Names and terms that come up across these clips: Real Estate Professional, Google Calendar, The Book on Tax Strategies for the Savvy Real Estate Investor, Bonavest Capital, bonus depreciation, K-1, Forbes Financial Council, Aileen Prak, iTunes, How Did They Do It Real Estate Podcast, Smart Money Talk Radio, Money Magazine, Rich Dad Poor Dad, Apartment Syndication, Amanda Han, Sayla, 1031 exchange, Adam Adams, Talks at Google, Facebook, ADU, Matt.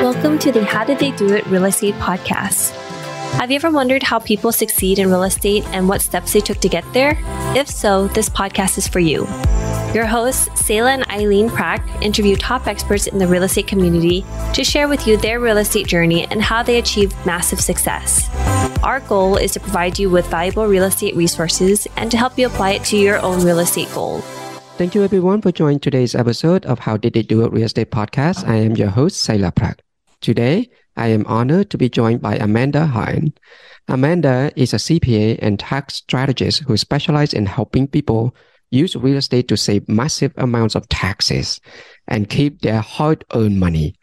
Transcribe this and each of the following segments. Welcome to the How Did They Do It Real Estate Podcast. Have you ever wondered how people succeed in real estate and what steps they took to get there? If so, this podcast is for you. Your hosts, Sayla and Aileen Prak, interview top experts in the real estate community to share with you their real estate journey and how they achieved massive success. Our goal is to provide you with valuable real estate resources and to help you apply it to your own real estate goal. Thank you everyone for joining today's episode of How Did They Do It Real Estate Podcast. I am your host, Sayla Prak. Today, I am honored to be joined by Amanda Han. Amanda is a CPA and tax strategist who specializes in helping people use real estate to save massive amounts of taxes and keep their hard-earned money.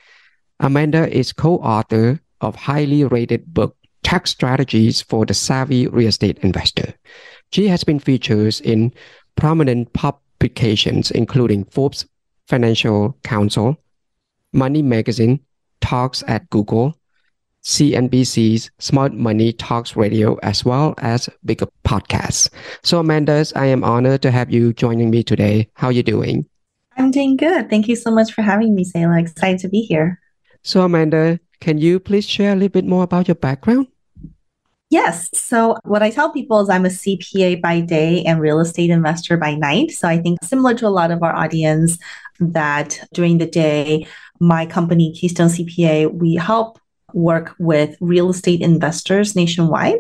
Amanda is co-author of highly rated book, Tax Strategies for the Savvy Real Estate Investor. She has been featured in prominent publications, including Forbes Financial Council, Money Magazine, Talks at Google, CNBC's Smart Money Talk Radio, as well as BiggerPockets. So Amanda, I am honored to have you joining me today. How are you doing? I'm doing good. Thank you so much for having me, Sayla. Excited to be here. So Amanda, can you please share a little bit more about your background? Yes. So what I tell people is I'm a CPA by day and real estate investor by night. So I think similar to a lot of our audience that during the day, my company, Keystone CPA, we help work with real estate investors nationwide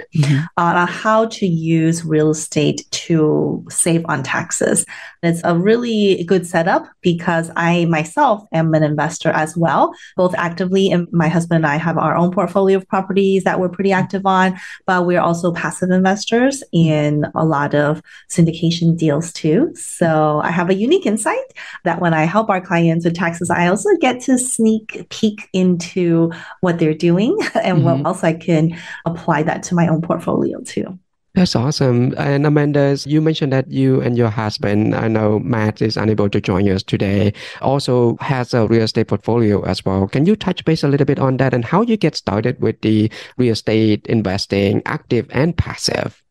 on how to use real estate to save on taxes. It's a really good setup because I myself am an investor as well, both actively, and my husband and I have our own portfolio of properties that we're pretty active on, but we're also passive investors in a lot of syndication deals too. So I have a unique insight that when I help our clients with taxes, I also get to sneak peek into what they're doing and what else I can apply that to my own portfolio too. That's awesome. And Amanda, you mentioned that you and your husband, I know Matt is unable to join us today, also has a real estate portfolio as well. Can you touch base a little bit on that and how you get started with the real estate investing, active and passive?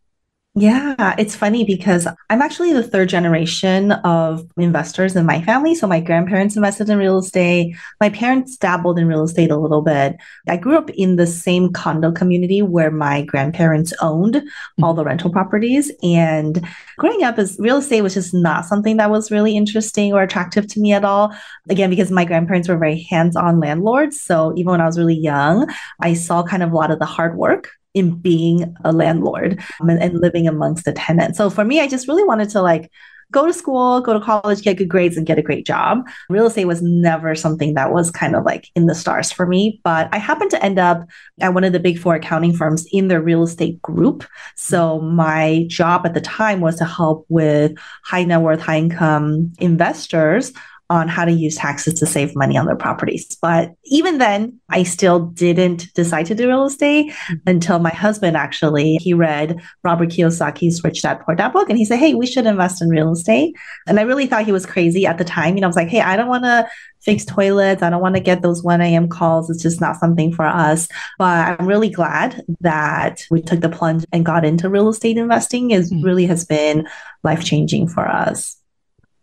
Yeah, it's funny because I'm actually the third generation of investors in my family. So my grandparents invested in real estate. My parents dabbled in real estate a little bit. I grew up in the same condo community where my grandparents owned all the rental properties. And growing up, as real estate was just not something that was really interesting or attractive to me at all. Again, because my grandparents were very hands-on landlords. So even when I was really young, I saw kind of a lot of the hard work in being a landlord and living amongst the tenants. So for me, I just really wanted to go to school, go to college, get good grades and get a great job. Real estate was never something that was kind of in the stars for me, but I happened to end up at one of the big four accounting firms in their real estate group. So my job at the time was to help with high net worth, high income investors on how to use taxes to save money on their properties. But even then, I still didn't decide to do real estate until my husband actually, he read Robert Kiyosaki's Rich Dad Poor Dad book and he said, hey, we should invest in real estate. And I really thought he was crazy at the time. You know, I was like, hey, I don't want to fix toilets. I don't want to get those 1 a.m. calls. It's just not something for us. But I'm really glad that we took the plunge and got into real estate investing. It really has been life-changing for us.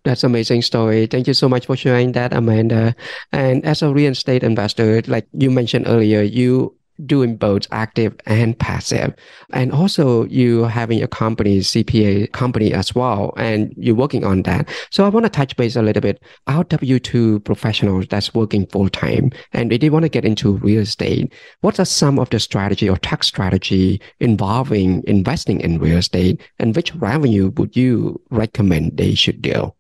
That's an amazing story. Thank you so much for sharing that, Amanda. And as a real estate investor, like you mentioned earlier, you doing both active and passive. And also you having a company, CPA company as well, and you're working on that. So I want to touch base a little bit. Our W-2 professionals that's working full-time and they want to get into real estate. What are some of the strategy or tax strategy involving investing in real estate and which revenue would you recommend they should do?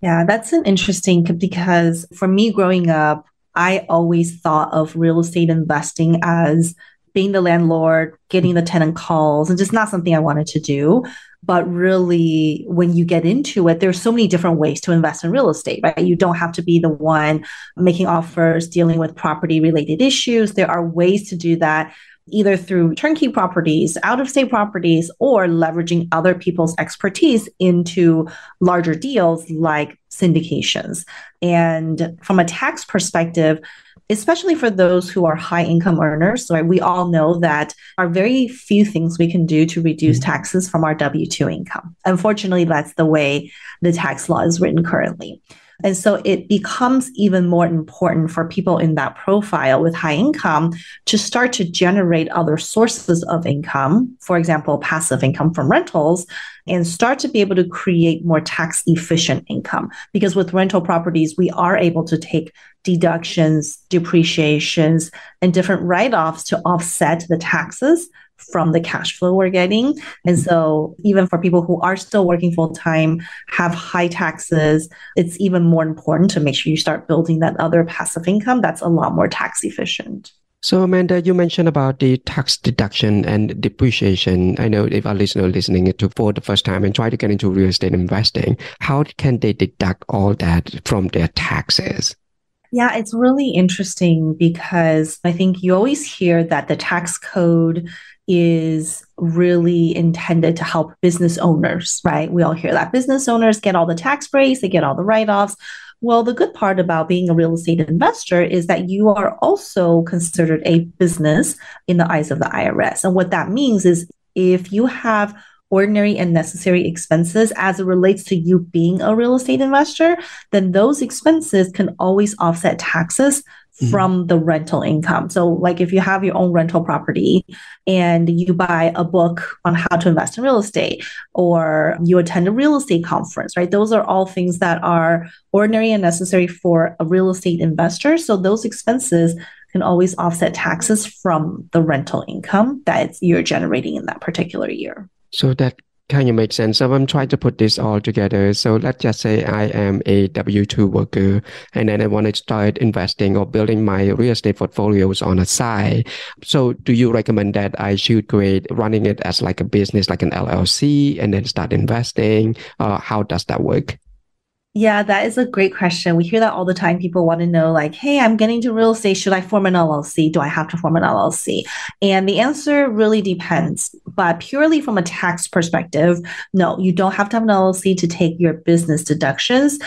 Yeah, that's an interesting because for me growing up, I always thought of real estate investing as being the landlord, getting the tenant calls, and just not something I wanted to do. But really, when you get into it, there's so many different ways to invest in real estate, right? You don't have to be the one making offers, dealing with property related issues. There are ways to do that, either through turnkey properties, out-of-state properties, or leveraging other people's expertise into larger deals like syndications. And from a tax perspective, especially for those who are high income earners, right? We all know that there are very few things we can do to reduce taxes from our W-2 income. Unfortunately, that's the way the tax law is written currently. And so it becomes even more important for people in that profile with high income to start to generate other sources of income, for example, passive income from rentals, and start to be able to create more tax efficient income. Because with rental properties, we are able to take deductions, depreciations, and different write-offs to offset the taxes from the cash flow we're getting. And so even for people who are still working full-time, have high taxes, it's even more important to make sure you start building that other passive income that's a lot more tax efficient. So Amanda, you mentioned about the tax deduction and depreciation. I know if our listener listening to for the first time and try to get into real estate investing, how can they deduct all that from their taxes? Yeah, it's really interesting because I think you always hear that the tax code is really intended to help business owners, right? We all hear that business owners get all the tax breaks, they get all the write-offs. Well, the good part about being a real estate investor is that you are also considered a business in the eyes of the IRS. And what that means is if you have ordinary and necessary expenses as it relates to you being a real estate investor, then those expenses can always offset taxes from the rental income. So like if you have your own rental property and you buy a book on how to invest in real estate or you attend a real estate conference, right? Those are all things that are ordinary and necessary for a real estate investor. So those expenses can always offset taxes from the rental income that you're generating in that particular year. So that kind of makes sense. So I'm trying to put this all together. So let's just say I am a W-2 worker, and then I want to start investing or building my real estate portfolios on the side. So do you recommend that I should create running it as like a business, like an LLC, and then start investing? How does that work? Yeah, that is a great question. We hear that all the time. People want to know like, hey, I'm getting into real estate. Should I form an LLC? Do I have to form an LLC? And the answer really depends. But purely from a tax perspective, no, you don't have to have an LLC to take your business deductions.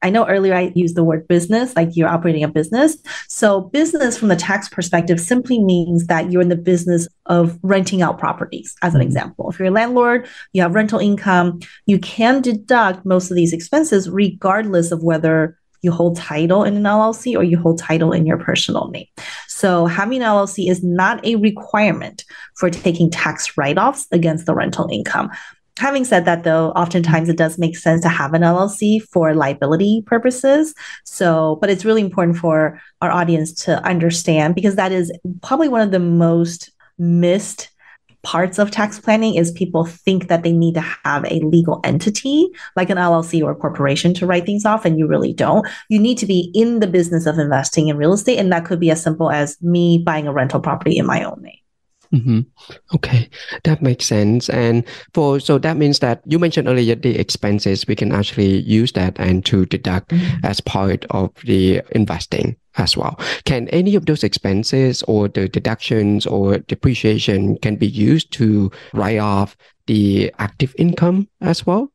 I know earlier I used the word business, like you're operating a business. So business from the tax perspective simply means that you're in the business of renting out properties, as an example. If you're a landlord, you have rental income, you can deduct most of these expenses regardless of whether you hold title in an LLC or you hold title in your personal name. So having an LLC is not a requirement for taking tax write-offs against the rental income. Having said that, though, oftentimes it does make sense to have an LLC for liability purposes. So, but it's really important for our audience to understand because that is probably one of the most missed parts of tax planning is people think that they need to have a legal entity like an LLC or a corporation to write things off, and you really don't. You need to be in the business of investing in real estate, and that could be as simple as me buying a rental property in my own name. Okay, that makes sense. And so that means that you mentioned earlier the expenses, we can actually use that and to deduct as part of the investing as well. Can any of those expenses or the deductions or depreciation can be used to write off the active income as well?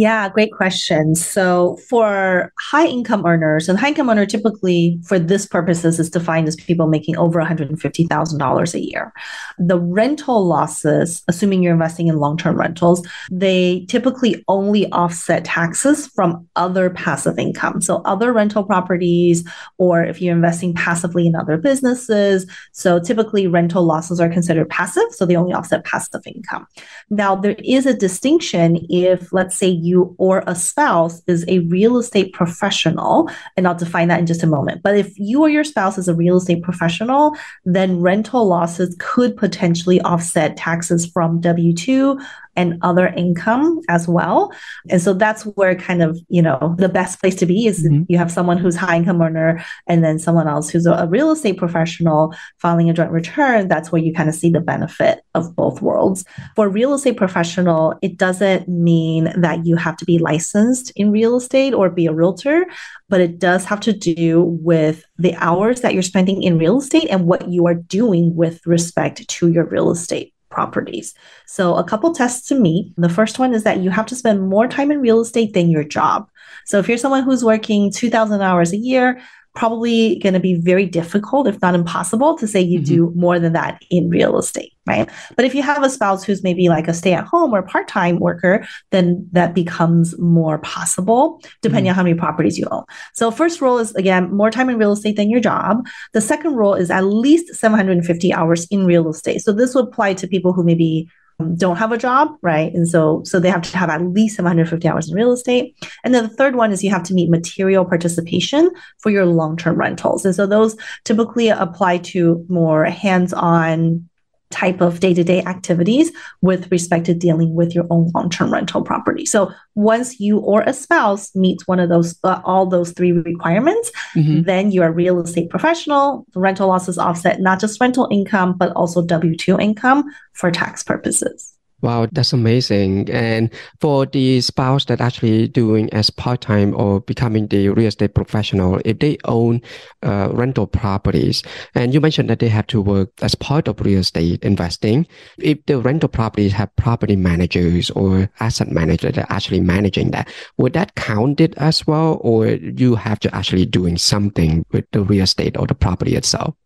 Yeah, great question. So for high income earners, and high income earner typically for this purposes is defined as people making over $150,000 a year. The rental losses, assuming you're investing in long-term rentals, they typically only offset taxes from other passive income. So other rental properties, or if you're investing passively in other businesses. So typically rental losses are considered passive, so they only offset passive income. Now there is a distinction if, let's say, you or a spouse is a real estate professional, and I'll define that in just a moment. But if you or your spouse is a real estate professional, then rental losses could potentially offset taxes from W-2 and other income as well. And so that's where kind of, you know, the best place to be is if you have someone who's high income earner and then someone else who's a real estate professional filing a joint return. That's where you kind of see the benefit of both worlds. For real estate professional, it doesn't mean that you have to be licensed in real estate or be a realtor, but it does have to do with the hours that you're spending in real estate and what you are doing with respect to your real estate properties. So a couple tests to meet. The first one is that you have to spend more time in real estate than your job. So if you're someone who's working 2,000 hours a year, probably going to be very difficult, if not impossible, to say you do more than that in real estate, right? But if you have a spouse who's maybe like a stay-at-home or part-time worker, then that becomes more possible depending on how many properties you own. So first rule is, again, more time in real estate than your job. The second rule is at least 750 hours in real estate. So this would apply to people who maybe don't have a job, right? And so they have to have at least 750 hours in real estate. And then the third one is you have to meet material participation for your long-term rentals. And so those typically apply to more hands-on type of day-to-day activities with respect to dealing with your own long-term rental property. So once you or a spouse meets one of those, all those three requirements, then you are a real estate professional. The rental losses offset not just rental income, but also W-2 income for tax purposes. Wow, that's amazing. And for the spouse that actually doing as part-time or becoming the real estate professional, if they own rental properties, and you mentioned that they have to work as part of real estate investing, if the rental properties have property managers or asset managers that are actually managing that, would that count it as well? Or you have to actually doing something with the real estate or the property itself?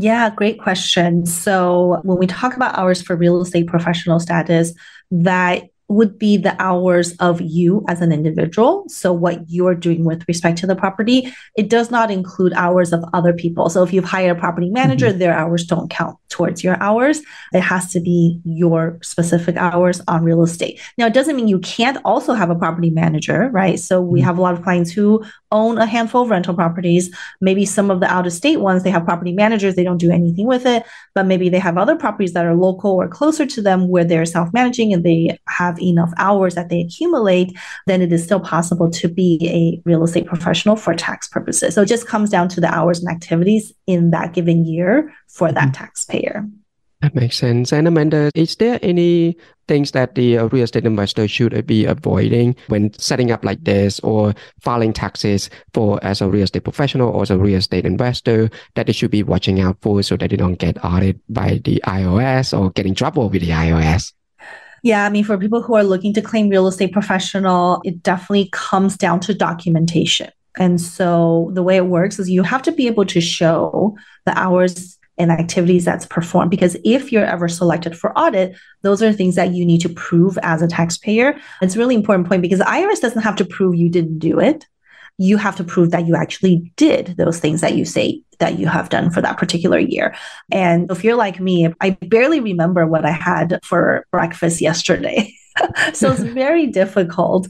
Yeah, great question. So when we talk about hours for real estate professional status, that would be the hours of you as an individual. So what you're doing with respect to the property, it does not include hours of other people. So if you've hired a property manager, their hours don't count towards your hours. It has to be your specific hours on real estate. Now, it doesn't mean you can't also have a property manager, right? So we have a lot of clients who own a handful of rental properties. Maybe some of the out-of-state ones, they have property managers, they don't do anything with it, but maybe they have other properties that are local or closer to them where they're self-managing and they have enough hours that they accumulate, then it is still possible to be a real estate professional for tax purposes. So it just comes down to the hours and activities in that given year for that taxpayer. That makes sense. And Amanda, is there any things that the real estate investor should be avoiding when setting up like this or filing taxes for as a real estate professional or as a real estate investor that they should be watching out for so that they don't get audited by the IRS or get in trouble with the IRS? Yeah, I mean, for people who are looking to claim real estate professional, it definitely comes down to documentation. And so the way it works is you have to be able to show the hours and activities that's performed, because if you're ever selected for audit, those are things that you need to prove as a taxpayer. It's a really important point because the IRS doesn't have to prove you didn't do it. You have to prove that you actually did those things that you say that you have done for that particular year. And if you're like me, I barely remember what I had for breakfast yesterday. So it's very difficult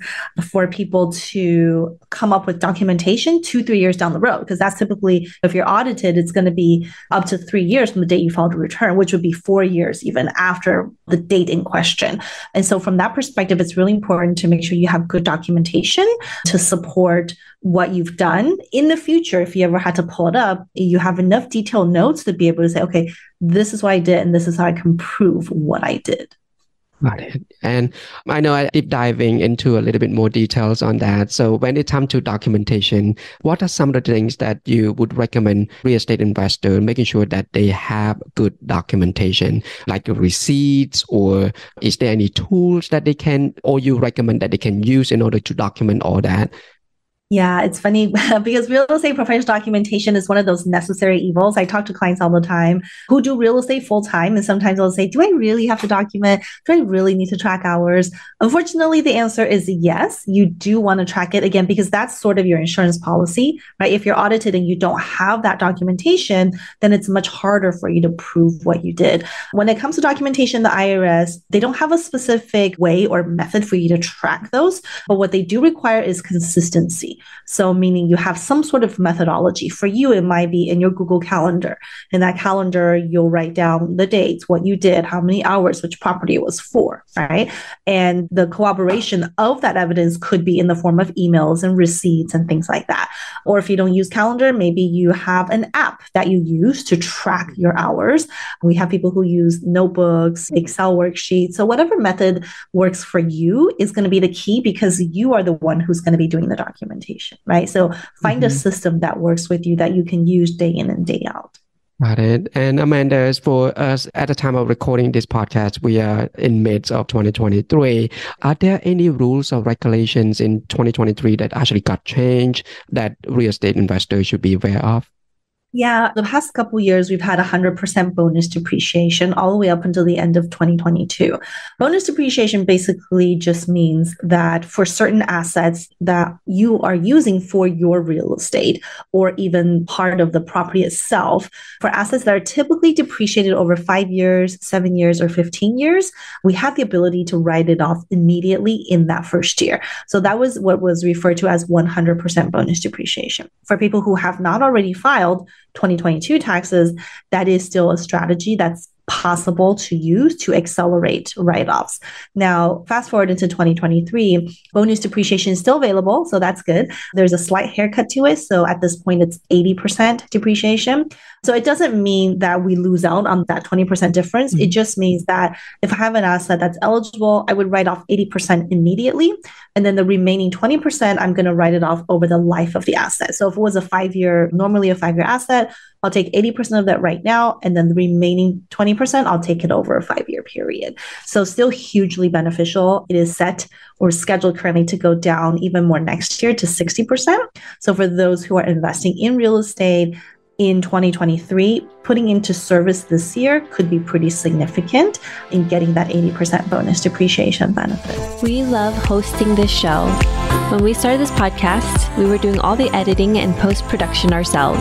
for people to come up with documentation 2-3 years down the road, because that's typically, if you're audited, it's going to be up to 3 years from the date you filed a return, which would be 4 years even after the date in question. And so from that perspective, it's really important to make sure you have good documentation to support what you've done in the future. If you ever had to pull it up, you have enough detailed notes to be able to say, okay, this is what I did and this is how I can prove what I did. Got it. And I know I deep diving into a little bit more details on that. So when it comes to documentation, what are some of the things that you would recommend real estate investor making sure that they have good documentation, like receipts, or is there any tools that they can, or you recommend that they can use in order to document all that? Yeah, it's funny because real estate professional documentation is one of those necessary evils. I talk to clients all the time who do real estate full time. And sometimes they'll say, do I really have to document? Do I really need to track hours? Unfortunately, the answer is yes. You do want to track it, again, because that's sort of your insurance policy, right? If you're audited and you don't have that documentation, then it's much harder for you to prove what you did. When it comes to documentation, the IRS, they don't have a specific way or method for you to track those. But what they do require is consistency. So meaning you have some sort of methodology. For you, it might be in your Google Calendar. In that calendar, you'll write down the dates, what you did, how many hours, which property it was for, right? And the corroboration of that evidence could be in the form of emails and receipts and things like that. Or if you don't use calendar, maybe you have an app that you use to track your hours. We have people who use notebooks, Excel worksheets. So whatever method works for you is going to be the key, because you are the one who's going to be doing the documentation. Right? So find a system that works with you that you can use day in and day out. Got it. And Amanda, as for us at the time of recording this podcast, we are in mid of 2023. Are there any rules or regulations in 2023 that actually got changed that real estate investors should be aware of? Yeah, the past couple of years, we've had 100% bonus depreciation all the way up until the end of 2022. Bonus depreciation basically just means that for certain assets that you are using for your real estate or even part of the property itself, for assets that are typically depreciated over 5 years, 7 years, or 15 years, we have the ability to write it off immediately in that first year. So that was what was referred to as 100% bonus depreciation. For people who have not already filed 2022 taxes, that is still a strategy that's possible to use to accelerate write-offs. Now, fast forward into 2023, bonus depreciation is still available, so that's good. There's a slight haircut to it. So at this point, it's 80% depreciation. So it doesn't mean that we lose out on that 20% difference. It just means that if I have an asset that's eligible, I would write off 80% immediately. And then the remaining 20%, I'm going to write it off over the life of the asset. So if it was normally a five-year asset, I'll take 80% of that right now. And then the remaining 20%, I'll take it over a 5-year period. So still hugely beneficial. It is set or scheduled currently to go down even more next year to 60%. So for those who are investing in real estate in 2023, putting into service this year could be pretty significant in getting that 80% bonus depreciation benefit. We love hosting this show. When we started this podcast, we were doing all the editing and post-production ourselves.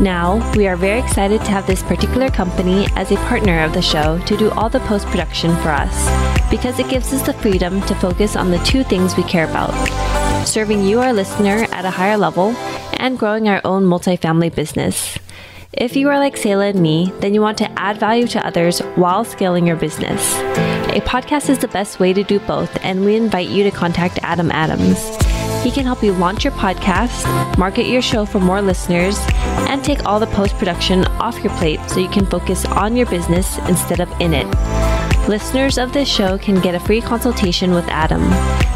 Now, we are very excited to have this particular company as a partner of the show to do all the post-production for us, because it gives us the freedom to focus on the two things we care about: serving you, our listener, at a higher level, and growing our own multifamily business. If you are like Sayla and me, then you want to add value to others while scaling your business. A podcast is the best way to do both, and we invite you to contact Adam Adams. He can help you launch your podcast, market your show for more listeners, and take all the post-production off your plate so you can focus on your business instead of in it. Listeners of this show can get a free consultation with Adam.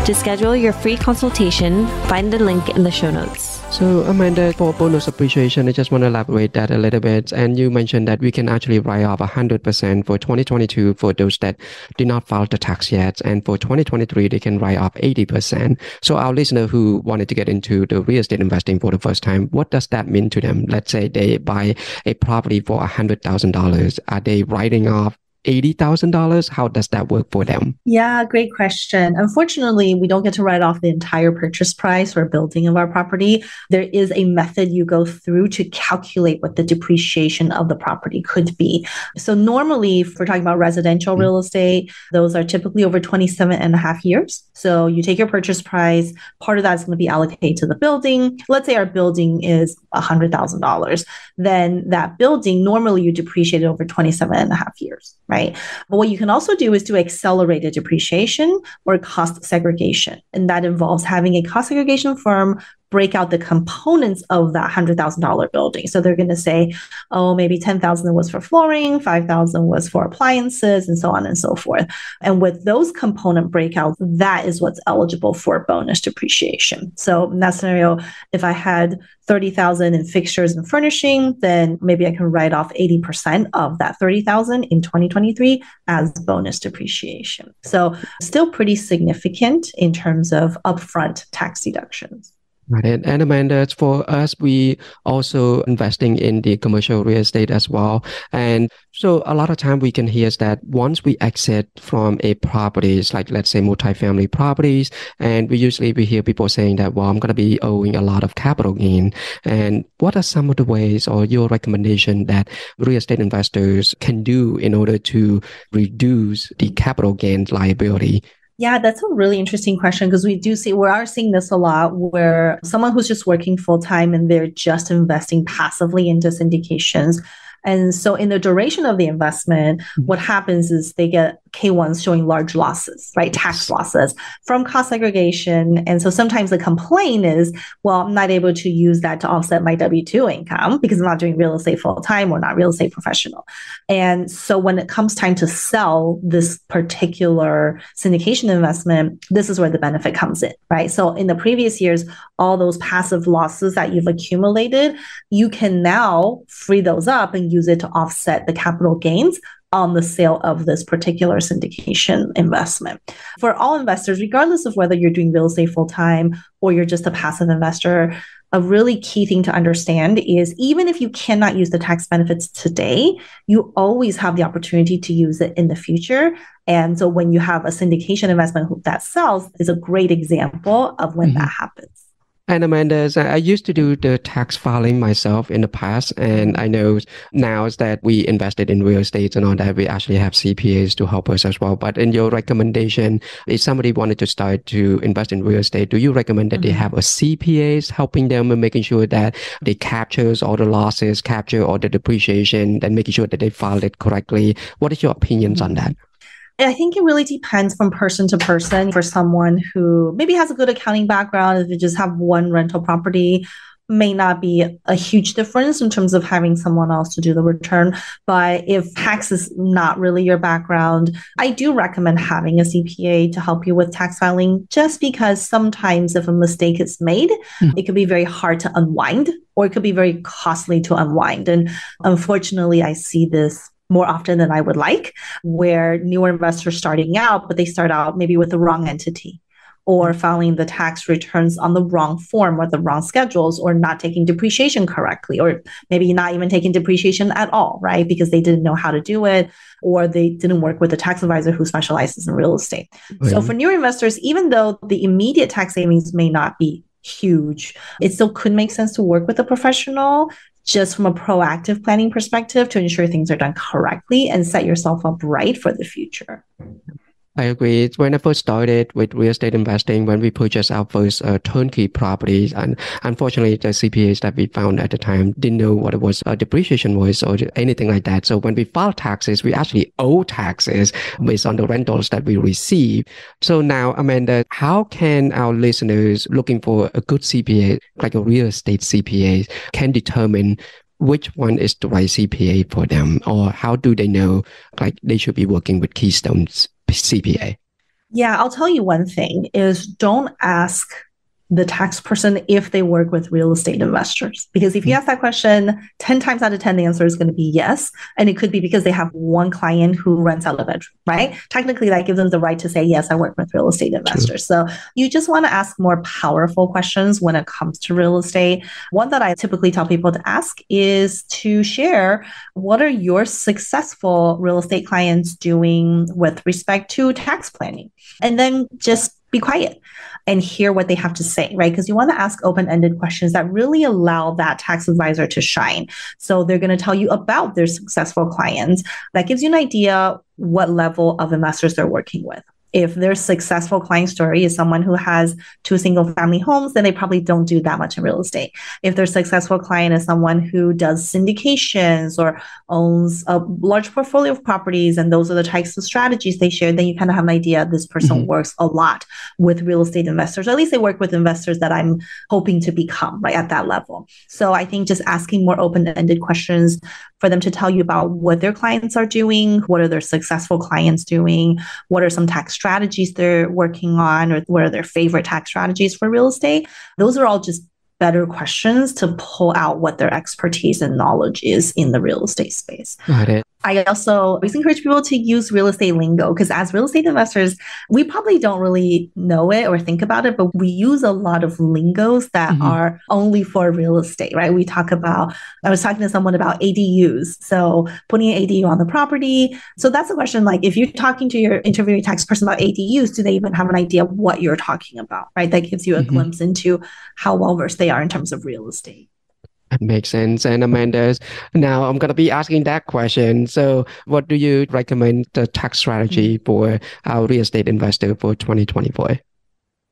To schedule your free consultation, find the link in the show notes. So Amanda, for bonus appreciation, I just want to elaborate that a little bit. And you mentioned that we can actually write off 100% for 2022 for those that did not file the tax yet. And for 2023, they can write off 80%. So our listener who wanted to get into the real estate investing for the first time, what does that mean to them? Let's say they buy a property for $100,000. Are they writing off $80,000? How does that work for them? Yeah, great question. Unfortunately, we don't get to write off the entire purchase price or building of our property. There is a method you go through to calculate what the depreciation of the property could be. So normally, if we're talking about residential real estate, those are typically over 27.5 years. So you take your purchase price, part of that is going to be allocated to the building. Let's say our building is $100,000. Then that building, normally you depreciate it over 27.5 years, right? But what you can also do is do accelerated depreciation or cost segregation. And that involves having a cost segregation firm break out the components of that $100,000 building. So they're going to say, oh, maybe $10,000 was for flooring, $5,000 was for appliances, and so on and so forth. And with those component breakouts, that is what's eligible for bonus depreciation. So in that scenario, if I had $30,000 in fixtures and furnishing, then maybe I can write off 80% of that $30,000 in 2023 as bonus depreciation. So still pretty significant in terms of upfront tax deductions. Right. And Amanda, for us, we also investing in the commercial real estate as well. And so a lot of time we can hear that once we exit from a properties, like let's say multifamily properties, and we hear people saying that, well, I'm going to be owing a lot of capital gain. And what are some of the ways or your recommendation that real estate investors can do in order to reduce the capital gain liability? Yeah, that's a really interesting question, because we are seeing this a lot, where someone who's just working full time and they're just investing passively into syndications. And so in the duration of the investment, what happens is they get K-1s showing large losses, right? Tax losses from cost segregation. And so sometimes the complaint is, well, I'm not able to use that to offset my W-2 income because I'm not doing real estate full-time or not real estate professional. And so when it comes time to sell this particular syndication investment, this is where the benefit comes in, right? So in the previous years, all those passive losses that you've accumulated, you can now free those up and use it to offset the capital gains on the sale of this particular syndication investment. For all investors, regardless of whether you're doing real estate full-time or you're just a passive investor, a really key thing to understand is even if you cannot use the tax benefits today, you always have the opportunity to use it in the future. And so when you have a syndication investment that sells, is a great example of when that happens. And Amanda, I used to do the tax filing myself in the past. And I know now that we invested in real estate and all that, we actually have CPAs to help us as well. But in your recommendation, if somebody wanted to start to invest in real estate, do you recommend that they have a CPAs helping them and making sure that they capture all the losses, capture all the depreciation, and making sure that they file it correctly? What is your opinions on that? I think it really depends from person to person. For someone who maybe has a good accounting background, if they just have one rental property, may not be a huge difference in terms of having someone else to do the return. But if tax is not really your background, I do recommend having a CPA to help you with tax filing, just because sometimes if a mistake is made, it could be very hard to unwind, or it could be very costly to unwind. And unfortunately, I see this more often than I would like, where newer investors starting out, but they start out maybe with the wrong entity or filing the tax returns on the wrong form or the wrong schedules, or not taking depreciation correctly, or maybe not even taking depreciation at all, right? Because they didn't know how to do it, or they didn't work with a tax advisor who specializes in real estate. Mm-hmm. So for newer investors, even though the immediate tax savings may not be huge, it still could make sense to work with a professional just from a proactive planning perspective to ensure things are done correctly and set yourself up right for the future. I agree. When I first started with real estate investing, when we purchased our first turnkey properties, and unfortunately the CPAs that we found at the time didn't know what it was, depreciation was or anything like that. So when we file taxes, we actually owe taxes based on the rentals that we receive. So now, Amanda, how can our listeners looking for a good CPA, like a real estate CPA, can determine which one is the right CPA for them? Or how do they know like they should be working with Keystone's CPA? Yeah, I'll tell you one thing is, don't ask the tax person if they work with real estate investors. Because if you ask that question, 10 times out of 10, the answer is going to be yes. And it could be because they have one client who rents out a bedroom, right? Technically, that gives them the right to say, yes, I work with real estate investors. True. So you just want to ask more powerful questions when it comes to real estate. One that I typically tell people to ask is to share, what are your successful real estate clients doing with respect to tax planning? And then just be quiet and hear what they have to say, right? Because you want to ask open-ended questions that really allow that tax advisor to shine. So they're going to tell you about their successful clients. That gives you an idea what level of investors they're working with. If their successful client story is someone who has 2 single-family homes, then they probably don't do that much in real estate. If their successful client is someone who does syndications or owns a large portfolio of properties, and those are the types of strategies they share, then you kind of have an idea this person works a lot with real estate investors. Or at least they work with investors that I'm hoping to become, right, at that level. So I think just asking more open-ended questions for them to tell you about what their clients are doing, what are their successful clients doing, what are some tax strategies they're working on, or what are their favorite tax strategies for real estate. Those are all just better questions to pull out what their expertise and knowledge is in the real estate space. Got it. I also always encourage people to use real estate lingo, because as real estate investors, we probably don't really know it or think about it, but we use a lot of lingos that are only for real estate, right? We talk about, I was talking to someone about ADUs. So putting an ADU on the property. So that's a question, like if you're talking to your interviewing tax person about ADUs, do they even have an idea of what you're talking about, right? That gives you a glimpse into how well-versed they are in terms of real estate. That makes sense. And Amanda, now I'm going to be asking that question. So what do you recommend the tax strategy for our real estate investor for 2024?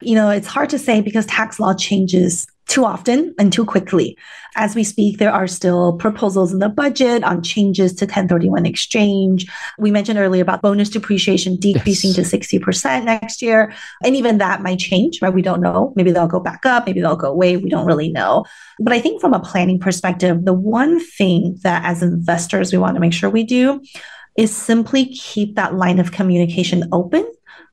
You know, it's hard to say because tax law changes too often and too quickly. As we speak, there are still proposals in the budget on changes to 1031 exchange. We mentioned earlier about bonus depreciation decreasing to 60% next year. And even that might change, right? We don't know. Maybe they'll go back up. Maybe they'll go away. We don't really know. But I think from a planning perspective, the one thing that as investors, we want to make sure we do is simply keep that line of communication open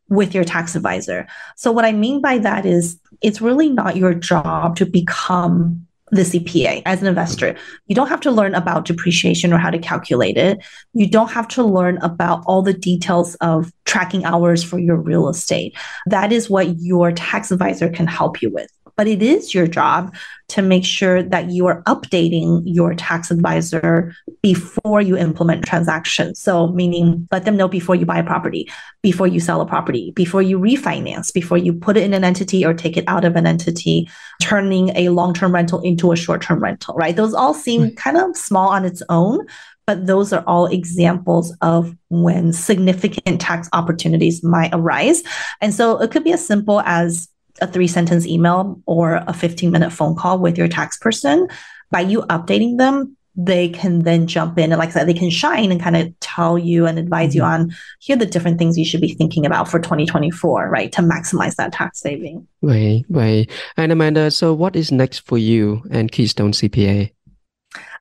with your tax advisor. So what I mean by that is it's really not your job to become the CPA as an investor. You don't have to learn about depreciation or how to calculate it. You don't have to learn about all the details of tracking hours for your real estate. That is what your tax advisor can help you with. But it is your job to make sure that you are updating your tax advisor before you implement transactions. So meaning let them know before you buy a property, before you sell a property, before you refinance, before you put it in an entity or take it out of an entity, turning a long-term rental into a short-term rental, right? Those all seem kind of small on its own, but those are all examples of when significant tax opportunities might arise. And so it could be as simple as a 3-sentence email or a 15-minute phone call with your tax person. By you updating them, they can then jump in. And like I said, they can shine and kind of tell you and advise you on, here are the different things you should be thinking about for 2024, right? To maximize that tax saving. Right, right. And Amanda, so what is next for you and Keystone CPA?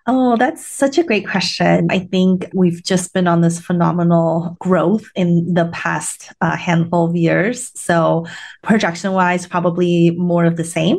Oh, that's such a great question. I think we've just been on this phenomenal growth in the past handful of years. So projection-wise, probably more of the same.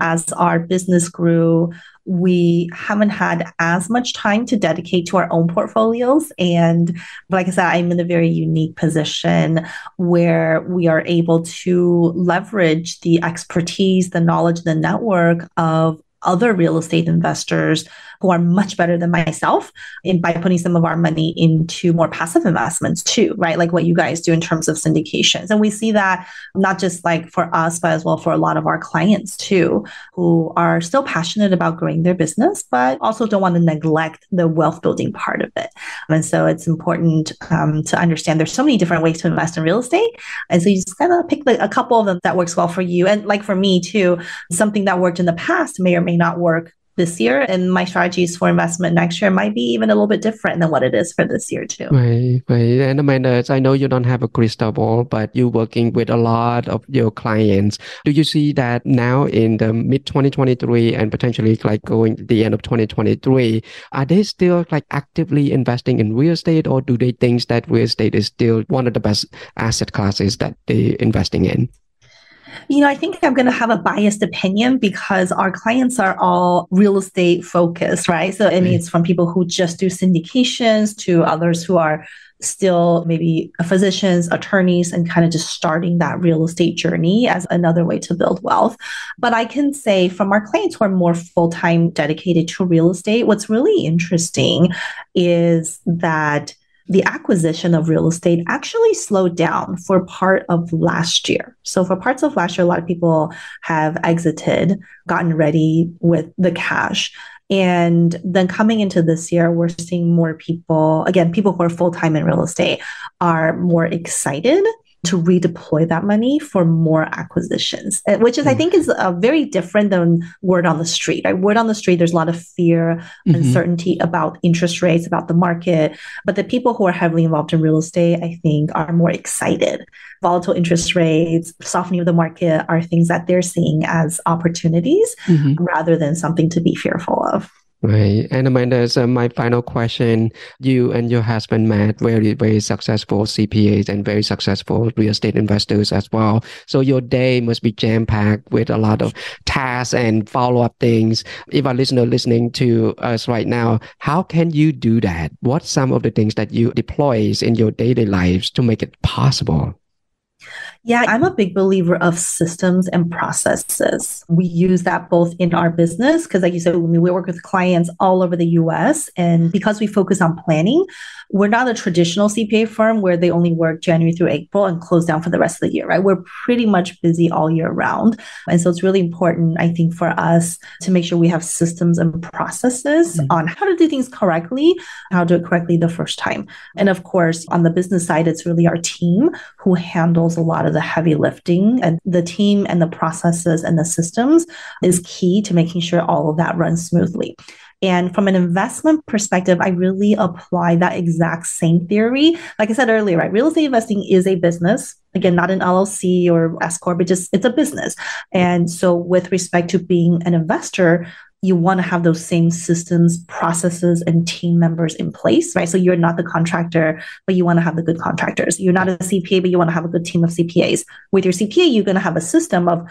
As our business grew, we haven't had as much time to dedicate to our own portfolios. And like I said, I'm in a very unique position where we are able to leverage the expertise, the knowledge, the network of other real estate investors who are much better than myself and by putting some of our money into more passive investments too, right? Like what you guys do in terms of syndications. And we see that not just like for us, but as well for a lot of our clients too, who are still passionate about growing their business, but also don't want to neglect the wealth building part of it. And so it's important to understand there's so many different ways to invest in real estate. And so you just kind of pick a couple of them that works well for you. And like for me too, something that worked in the past may or may not work this year, and my strategies for investment next year might be even a little bit different than what it is for this year too. Right, right. And Amanda, I know you don't have a crystal ball, but you're working with a lot of your clients. Do you see that now in the mid-2023 and potentially like going to the end of 2023, are they still like actively investing in real estate, or do they think that real estate is still one of the best asset classes that they're investing in? You know, I think I'm going to have a biased opinion because our clients are all real estate focused, right? So, I mean, it's from people who just do syndications to others who are still maybe physicians, attorneys, and kind of just starting that real estate journey as another way to build wealth. But I can say from our clients who are more full-time dedicated to real estate, what's really interesting is that the acquisition of real estate actually slowed down for part of last year. So for parts of last year, a lot of people have exited, gotten ready with the cash. And then coming into this year, we're seeing more people, again, people who are full-time in real estate are more excited to redeploy that money for more acquisitions, which is, I think, is very different than word on the street. Right? Word on the street, there's a lot of fear, uncertainty about interest rates, about the market. But the people who are heavily involved in real estate, I think, are more excited. Volatile interest rates, softening of the market are things that they're seeing as opportunities rather than something to be fearful of. Right. And Amanda, so my final question, you and your husband, Matt, very, very successful CPAs and very successful real estate investors as well. So your day must be jam-packed with a lot of tasks and follow-up things. If our listener listening to us right now, how can you do that? What's some of the things that you deploy in your daily lives to make it possible? Yeah, I'm a big believer of systems and processes. We use that both in our business, because like you said, we work with clients all over the US. And because we focus on planning, we're not a traditional CPA firm where they only work January through April and close down for the rest of the year, right? We're pretty much busy all year round. And so it's really important, I think, for us to make sure we have systems and processes on how to do things correctly, how to do it correctly the first time. And of course, on the business side, it's really our team who handles a lot of of the heavy lifting, and the team and the processes and the systems is key to making sure all of that runs smoothly. And from an investment perspective, I really apply that exact same theory. Like I said earlier, right? Real estate investing is a business. Again, not an LLC or S Corp, it's a business. And so with respect to being an investor, you want to have those same systems, processes, and team members in place, right? So you're not the contractor, but you want to have the good contractors. You're not a CPA, but you want to have a good team of CPAs. With your CPA, you're going to have a system of,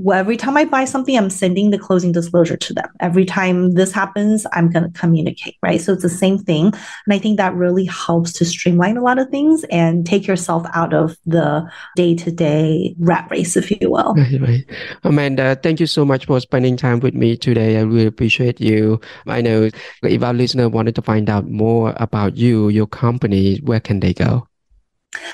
well, every time I buy something, I'm sending the closing disclosure to them. Every time this happens, I'm going to communicate, right? So it's the same thing. And I think that really helps to streamline a lot of things and take yourself out of the day-to-day rat race, if you will. Right. Amanda, thank you so much for spending time with me today. I really appreciate you. I know if our listener wanted to find out more about you, your company, where can they go?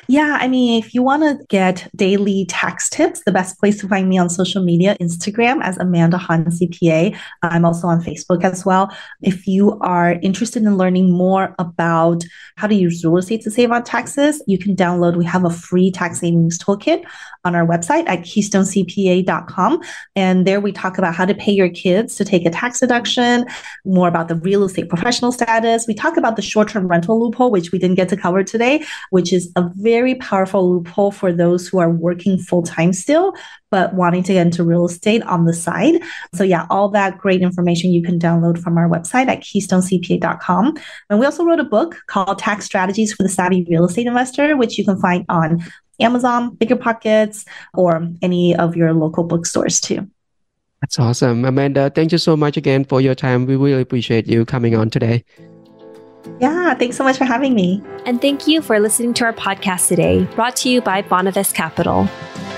Yeah, I mean, if you want to get daily tax tips, the best place to find me on social media, Instagram as Amanda Han CPA. I'm also on Facebook as well. If you are interested in learning more about how to use real estate to save on taxes, you can download, we have a free tax savings toolkit on our website at KeystoneCPA.com. And there we talk about how to pay your kids to take a tax deduction, more about the real estate professional status. We talk about the short-term rental loophole, which we didn't get to cover today, which is a very powerful loophole for those who are working full-time still, but wanting to get into real estate on the side. So yeah, all that great information you can download from our website at KeystoneCPA.com. And we also wrote a book called Tax Strategies for the Savvy Real Estate Investor, which you can find on Amazon, BiggerPockets, or any of your local bookstores too. That's awesome. Amanda, thank you so much again for your time. We really appreciate you coming on today. Yeah, thanks so much for having me. And thank you for listening to our podcast today, brought to you by Bonavest Capital.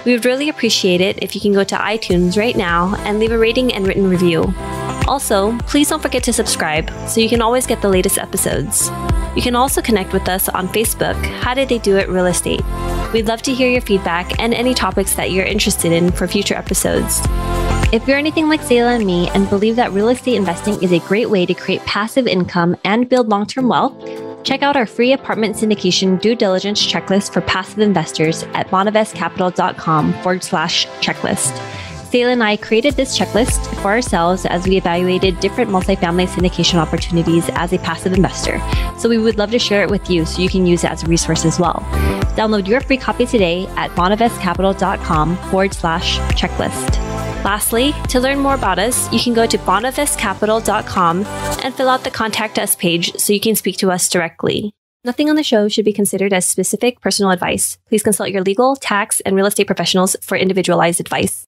We would really appreciate it if you can go to iTunes right now and leave a rating and written review. Also, please don't forget to subscribe so you can always get the latest episodes. You can also connect with us on Facebook, How Did They Do It Real Estate. We'd love to hear your feedback and any topics that you're interested in for future episodes. If you're anything like Sayla and me and believe that real estate investing is a great way to create passive income and build long-term wealth, check out our free apartment syndication due diligence checklist for passive investors at bonavestcapital.com/checklist. Sayla and I created this checklist for ourselves as we evaluated different multifamily syndication opportunities as a passive investor. So we would love to share it with you so you can use it as a resource as well. Download your free copy today at bonavestcapital.com/checklist. Lastly, to learn more about us, you can go to bonavestcapital.com and fill out the Contact Us page so you can speak to us directly. Nothing on the show should be considered as specific personal advice. Please consult your legal, tax, and real estate professionals for individualized advice.